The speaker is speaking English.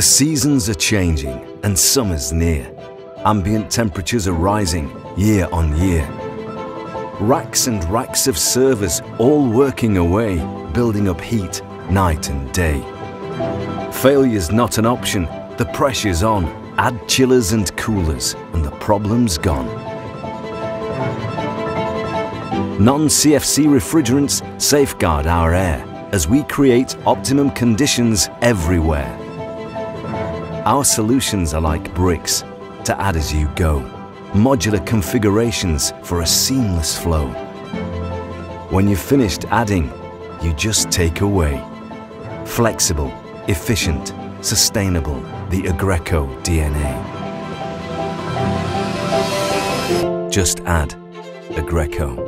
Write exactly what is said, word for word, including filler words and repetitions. The seasons are changing and summer's near. Ambient temperatures are rising year on year. Racks and racks of servers all working away, building up heat night and day. Failure's not an option, the pressure's on. Add chillers and coolers and the problem's gone. Non-C F C refrigerants safeguard our air as we create optimum conditions everywhere. Our solutions are like bricks to add as you go, modular configurations for a seamless flow. When you've finished adding, you just take away. Flexible, efficient, sustainable, the Aggreko D N A. Just add Aggreko.